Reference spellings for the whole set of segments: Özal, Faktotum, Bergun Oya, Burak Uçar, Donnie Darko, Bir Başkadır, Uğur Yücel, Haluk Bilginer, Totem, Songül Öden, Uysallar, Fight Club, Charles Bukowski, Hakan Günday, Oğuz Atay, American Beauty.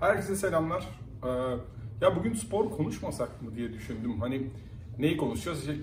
Herkese selamlar. Ya bugün spor konuşmasak mı diye düşündüm. Hani neyi konuşacağız? İşte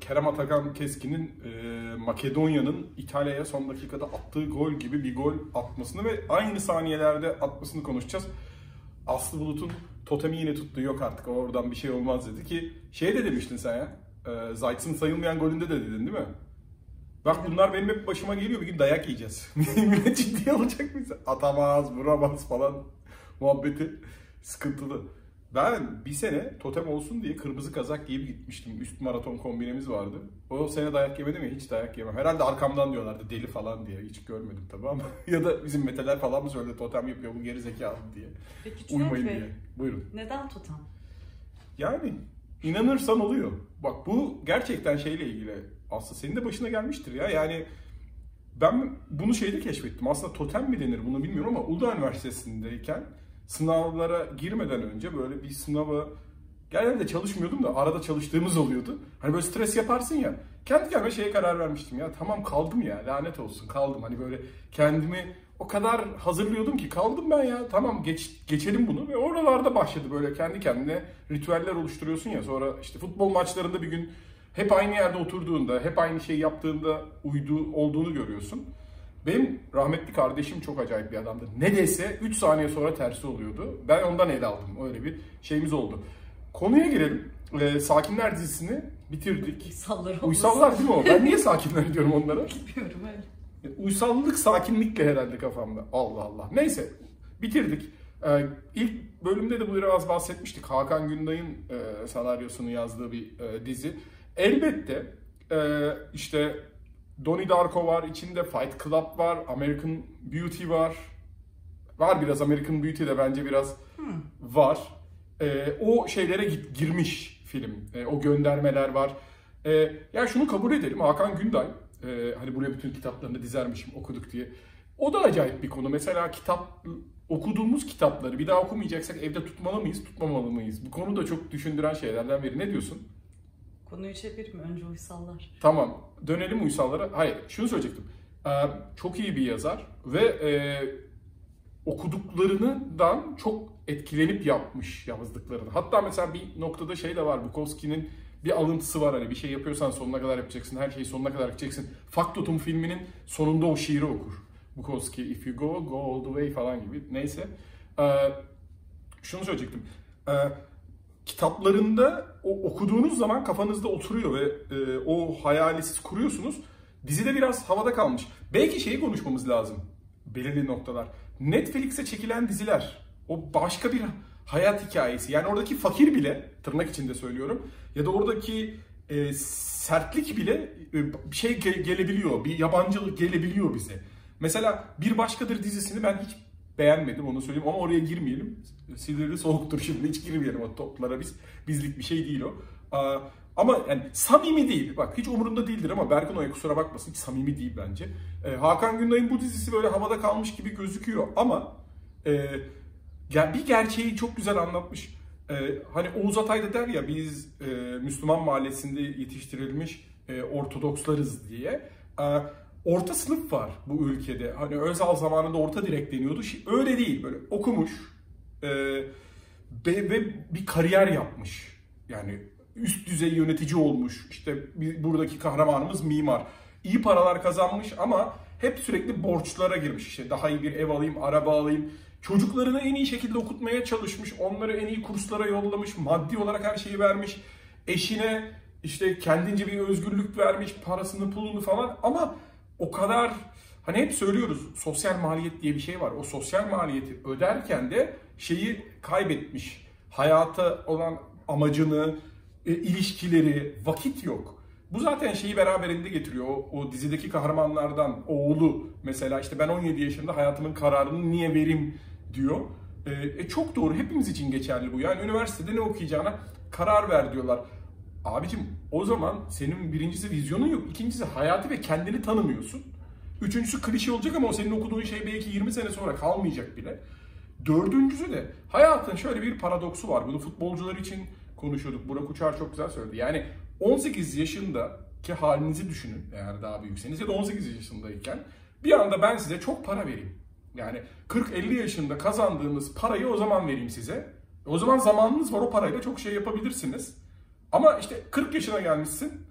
Kerem Atakan Keskin'in Makedonya'nın İtalya'ya son dakikada attığı gol gibi bir gol atmasını ve aynı saniyelerde atmasını konuşacağız. Aslı Bulut'un totemi yine tuttu. Yok artık oradan bir şey olmaz dedi ki. Şey de demiştin sen ya. Zayt'sın sayılmayan golünde de dedin değil mi? Bak bunlar benim hep başıma geliyor. Bir gün dayak yiyeceğiz. Millet ciddiye alacak mıyız? Atamaz, vuramaz falan muhabbeti sıkıntılı. Ben bir sene totem olsun diye kırmızı kazak giyip gitmiştim. Üst maraton kombinemiz vardı. O sene dayak yemedim ya, hiç dayak yemem. Herhalde arkamdan diyorlardı deli falan diye. Hiç görmedim tabii ama. Ya da bizim meteler falan mı söyledi totem yapıyor bu geri zekalı diye. Peki uymayın diye. Buyurun. Neden totem? Yani inanırsan oluyor. Bak bu gerçekten şeyle ilgili. Aslında senin de başına gelmiştir ya. Yani ben bunu şeyde keşfettim. Aslında totem mi denir bunu bilmiyorum ama Uludağ Üniversitesi'ndeyken sınavlara girmeden önce böyle bir sınava genelde çalışmıyordum da arada çalıştığımız oluyordu. Hani böyle stres yaparsın ya. Kendi kendime şeye karar vermiştim ya. Tamam kaldım ya. Lanet olsun kaldım. Hani böyle kendimi o kadar hazırlıyordum ki kaldım ben ya. Tamam geçelim bunu ve oralarda başladı böyle kendi kendine ritüeller oluşturuyorsun ya. Sonra işte futbol maçlarında bir gün hep aynı yerde oturduğunda, hep aynı şeyi yaptığında olduğunu görüyorsun. Benim rahmetli kardeşim çok acayip bir adamdı. Ne dese 3 saniye sonra tersi oluyordu. Ben ondan el aldım. Öyle bir şeyimiz oldu. Konuya girelim. Sakinler dizisini bitirdik. Uysallar değil mi o? Ben niye sakinler diyorum onlara? Bilmiyorum öyle. Uysallık sakinlikle herhalde kafamda. Allah Allah. Neyse bitirdik. İlk bölümde de bu biraz bahsetmiştik. Hakan Günday'ın senaryosunu yazdığı bir dizi. Elbette işte Donnie Darko var, içinde Fight Club var, American Beauty var. Var biraz American Beauty de bence biraz var. O şeylere girmiş film. O göndermeler var. Yani şunu kabul edelim. Hakan Günday, hani buraya bütün kitaplarını dizermişim okuduk diye. O da acayip bir konu. Mesela okuduğumuz kitapları bir daha okumayacaksak evde tutmalı mıyız, tutmamalı mıyız? Bu konu da çok düşündüren şeylerden biri. Ne diyorsun? Konuyu çevireyim mi? Önce Uysallar. Tamam. Dönelim Uysallara. Hayır. Şunu söyleyecektim. Çok iyi bir yazar ve okuduklarından çok etkilenip yapmış yazdıklarını. Hatta mesela bir noktada şey de var. Bukowski'nin bir alıntısı var. Hani bir şey yapıyorsan sonuna kadar yapacaksın. Her şeyi sonuna kadar yapacaksın. Faktotum filminin sonunda o şiiri okur. Bukowski, if you go, go all the way falan gibi. Neyse. Şunu söyleyecektim. Kitaplarında okuduğunuz zaman kafanızda oturuyor ve o hayali siz kuruyorsunuz. Dizide biraz havada kalmış. Belki şeyi konuşmamız lazım. Belirli noktalar. Netflix'e çekilen diziler. O başka bir hayat hikayesi. Yani oradaki fakir bile, tırnak içinde söylüyorum, ya da oradaki sertlik bile bir şey gelebiliyor. Bir yabancılık gelebiliyor bize. Mesela Bir Başkadır dizisini ben hiç beğenmedim, onu söyleyeyim ama oraya girmeyelim. Sinirli soğuktur şimdi, hiç girmeyelim o toplara biz. Bizlik bir şey değil o. Ama yani samimi değil. Bak hiç umurunda değildir ama Bergun Oya kusura bakmasın, hiç samimi değil bence. Hakan Günday'ın bu dizisi böyle havada kalmış gibi gözüküyor ama bir gerçeği çok güzel anlatmış. Hani Oğuz Atay da der ya biz Müslüman mahallesinde yetiştirilmiş Ortodokslarız diye. Orta sınıf var bu ülkede. Hani Özal zamanında orta direk deniyordu. Öyle değil. Böyle okumuş ve bir kariyer yapmış. Yani üst düzey yönetici olmuş. İşte buradaki kahramanımız mimar. İyi paralar kazanmış ama hep sürekli borçlara girmiş. İşte daha iyi bir ev alayım, araba alayım. Çocuklarını en iyi şekilde okutmaya çalışmış. Onları en iyi kurslara yollamış. Maddi olarak her şeyi vermiş. Eşine işte kendince bir özgürlük vermiş. Parasını, pulunu falan ama o kadar hani hep söylüyoruz sosyal maliyet diye bir şey var. O sosyal maliyeti öderken de şeyi kaybetmiş. Hayata olan amacını, ilişkileri, vakit yok. Bu zaten şeyi beraberinde getiriyor. O dizideki kahramanlardan oğlu mesela işte ben 17 yaşında hayatımın kararını niye vereyim diyor. Çok doğru, hepimiz için geçerli bu. Yani üniversitede ne okuyacağına karar ver diyorlar. Abicim o zaman senin birincisi vizyonun yok, ikincisi hayatı ve kendini tanımıyorsun. Üçüncüsü klişe olacak ama o senin okuduğun şey belki 20 sene sonra kalmayacak bile. Dördüncüsü de hayatın şöyle bir paradoksu var. Bunu futbolcular için konuşuyorduk. Burak Uçar çok güzel söyledi. Yani 18 yaşındaki halinizi düşünün eğer daha büyükseniz ya da 18 yaşındayken bir anda ben size çok para vereyim. Yani 40-50 yaşında kazandığımız parayı o zaman vereyim size. O zaman zamanınız var, o parayla çok şey yapabilirsiniz. Ama işte 40 yaşına gelmişsin.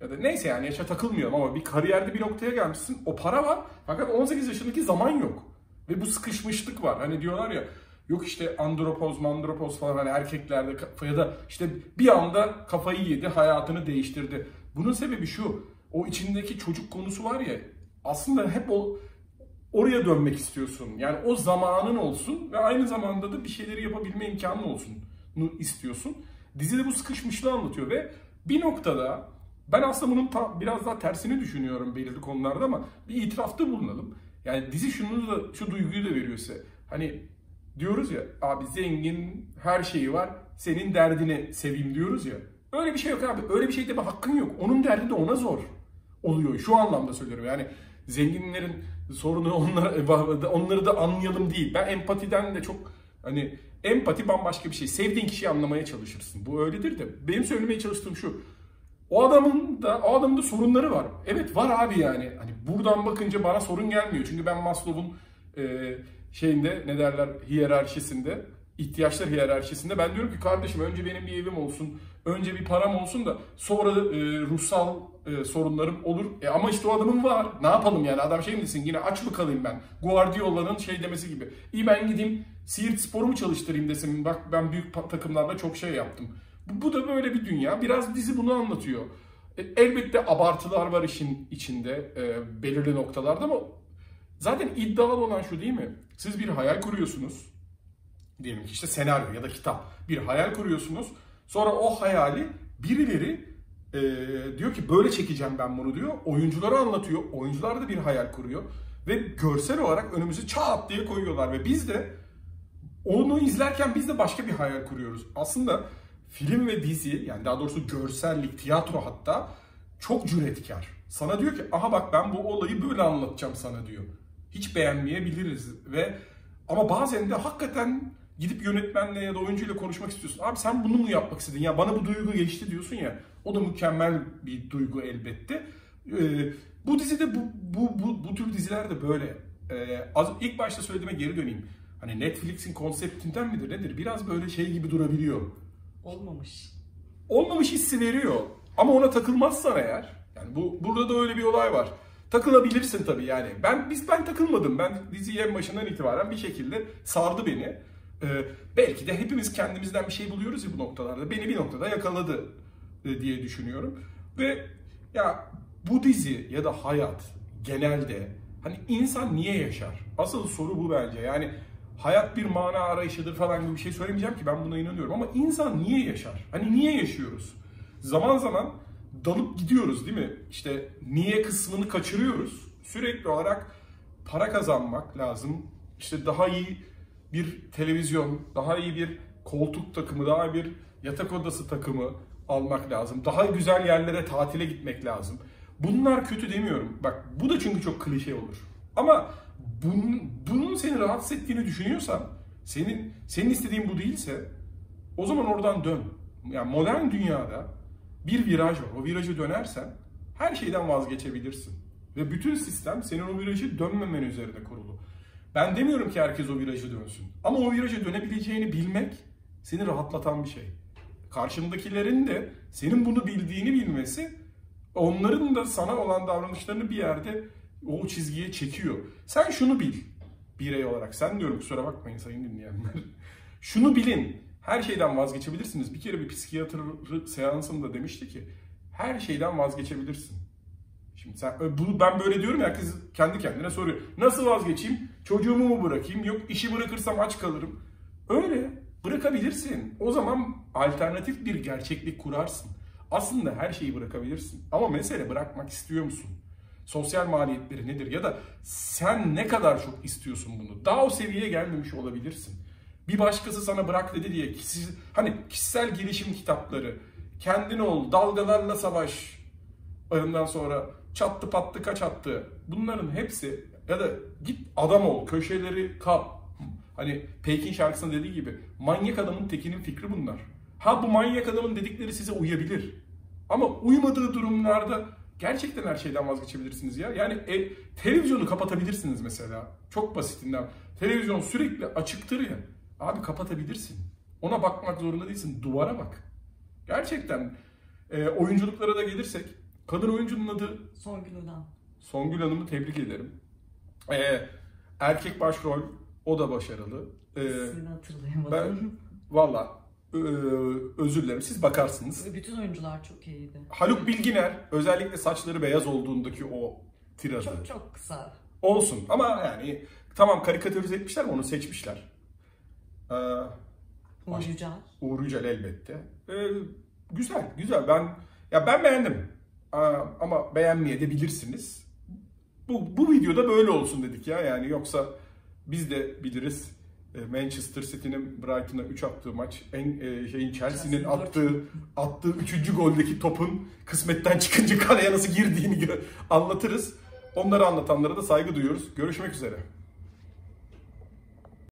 Ya da neyse, yani yaşa takılmıyorum ama bir kariyerde bir noktaya gelmişsin. O para var. Fakat 18 yaşındaki zaman yok. Ve bu sıkışmışlık var. Hani diyorlar ya, yok işte andropoz, mandropoz falan, hani erkeklerde ya da işte bir anda kafayı yedi, hayatını değiştirdi. Bunun sebebi şu, o içindeki çocuk konusu var ya, aslında hep oraya dönmek istiyorsun. Yani o zamanın olsun ve aynı zamanda da bir şeyleri yapabilme imkanı olsun istiyorsun. Dizide bu sıkışmışlığı anlatıyor ve bir noktada ben aslında bunun biraz daha tersini düşünüyorum belirli konularda, ama bir itirafta bulunalım. Yani dizi şu duyguyu da veriyor size. Hani diyoruz ya abi, zengin, her şeyi var, senin derdini seveyim diyoruz ya. Öyle bir şey yok abi. Öyle bir şey deme hakkın yok. Onun derdi de ona zor oluyor. Şu anlamda söylüyorum yani, zenginlerin sorunu onları da anlayalım değil. Ben empatiden de çok, hani empati bambaşka bir şey. Sevdiğin kişiyi anlamaya çalışırsın. Bu öyledir de. Benim söylemeye çalıştığım şu. O adamın da sorunları var. Evet var abi yani. Hani buradan bakınca bana sorun gelmiyor. Çünkü ben Maslow'un şeyinde, ne derler, hiyerarşisinde, ihtiyaçlar hiyerarşisinde ben diyorum ki kardeşim önce benim bir evim olsun, önce bir param olsun da sonra ruhsal sorunlarım olur. Ama işte o adamın var. Ne yapalım yani? Adam şey mi desin? Yine aç mı kalayım ben? Guardiola'nın şey demesi gibi. İyi ben gideyim Siirt Spor'u mu çalıştırayım desin. Bak ben büyük takımlarda çok şey yaptım. Bu da böyle bir dünya. Biraz dizi bunu anlatıyor. Elbette abartılar var işin içinde belirli noktalarda, ama zaten iddialı olan şu değil mi? Siz bir hayal kuruyorsunuz. Diyelim ki işte senaryo ya da kitap. Bir hayal kuruyorsunuz. Sonra o hayali birileri diyor ki böyle çekeceğim ben bunu diyor. Oyunculara anlatıyor. Oyuncular da bir hayal kuruyor. Ve görsel olarak önümüze çat diye koyuyorlar. Ve biz de onu izlerken biz de başka bir hayal kuruyoruz. Aslında film ve dizi, yani daha doğrusu görsellik, tiyatro hatta çok cüretkar. Sana diyor ki aha bak ben bu olayı böyle anlatacağım sana diyor. Hiç beğenmeyebiliriz ama bazen de hakikaten gidip yönetmenle ya da oyuncuyla konuşmak istiyorsun. Abi sen bunu mu yapmak istedin? Ya bana bu duygu geçti diyorsun ya. O da mükemmel bir duygu elbette. Bu dizide bu tür diziler de böyle. İlk başta söylediğime geri döneyim. Hani Netflix'in konseptinden midir nedir? Biraz böyle şey gibi durabiliyor. Olmamış. Olmamış hissi veriyor. Ama ona takılmazsan eğer, yani burada da öyle bir olay var. Takılabilirsin tabii yani. Ben takılmadım. Ben diziyi en başından itibaren bir şekilde sardı beni. Belki de hepimiz kendimizden bir şey buluyoruz ya bu noktalarda. Beni bir noktada yakaladı diye düşünüyorum. Ve ya bu dizi ya da hayat genelde, hani insan niye yaşar? Asıl soru bu bence. Yani hayat bir mana arayışıdır falan gibi bir şey söylemeyeceğim ki, ben buna inanıyorum. Ama insan niye yaşar? Hani niye yaşıyoruz? Zaman zaman dalıp gidiyoruz değil mi? İşte niye kısmını kaçırıyoruz. Sürekli olarak para kazanmak lazım. İşte daha iyi bir televizyon, daha iyi bir koltuk takımı, daha iyi bir yatak odası takımı almak lazım. Daha güzel yerlere tatile gitmek lazım. Bunlar kötü demiyorum. Bak bu da çünkü çok klişe olur. Ama bunun seni rahatsız ettiğini düşünüyorsan, senin istediğin bu değilse, o zaman oradan dön. Yani modern dünyada bir viraj var. O virajı dönersen her şeyden vazgeçebilirsin. Ve bütün sistem senin o virajı dönmemen üzerine kurulu. Ben demiyorum ki herkes o virajı dönsün. Ama o viraja dönebileceğini bilmek seni rahatlatan bir şey. Karşındakilerin de senin bunu bildiğini bilmesi, onların da sana olan davranışlarını bir yerde o çizgiye çekiyor. Sen şunu bil birey olarak. Sen diyorum, kusura bakmayın sayın dinleyenler. Şunu bilin. Her şeyden vazgeçebilirsiniz. Bir kere bir psikiyatr seansında demişti ki her şeyden vazgeçebilirsin. Şimdi ben böyle diyorum ya, herkes kendi kendine soruyor. Nasıl vazgeçeyim? Çocuğumu mu bırakayım? Yok işi bırakırsam aç kalırım. Öyle bırakabilirsin. O zaman alternatif bir gerçeklik kurarsın. Aslında her şeyi bırakabilirsin. Ama mesele bırakmak istiyor musun? Sosyal maliyetleri nedir? Ya da sen ne kadar çok istiyorsun bunu? Daha o seviyeye gelmemiş olabilirsin. Bir başkası sana bırak dedi diye hani kişisel gelişim kitapları, kendin ol, dalgalarla savaş, ondan sonra çattı pattı kaç attı. Bunların hepsi, ya da git adam ol, köşeleri kap. Hani Pekin şarkısında dediği gibi manyak adamın tekinin fikri bunlar. Ha bu manyak adamın dedikleri size uyabilir. Ama uymadığı durumlarda gerçekten her şeyden vazgeçebilirsiniz ya. Yani televizyonu kapatabilirsiniz mesela. Çok basitinden. Televizyon sürekli açıktır ya. Abi kapatabilirsin. Ona bakmak zorunda değilsin. Duvara bak. Gerçekten. Oyunculuklara da gelirsek. Kadın oyuncunun adı... Songül Öden. Songül Hanım'ı tebrik ederim. Erkek başrol. O da başarılı. Sizi hatırlayamadım. Valla. Özür dilerim. Siz bakarsınız. Bütün oyuncular çok iyiydi. Haluk Bilginer. Özellikle saçları beyaz olduğundaki o tirajı. Çok çok kısa. Olsun. Ama yani tamam karikatürize etmişler mi? Onu seçmişler. Uğur Yücel. Uğur Yücel elbette. Güzel. Güzel. Ben beğendim. Ama beğenmeye de bilirsiniz. Bu videoda böyle olsun dedik ya. Yani yoksa biz de biliriz. Manchester City'nin Brighton'a 3 attığı maç, Chelsea'nin attığı 3. goldeki topun kısmetten çıkınca kaleye nasıl girdiğini anlatırız. Onları anlatanlara da saygı duyuyoruz. Görüşmek üzere.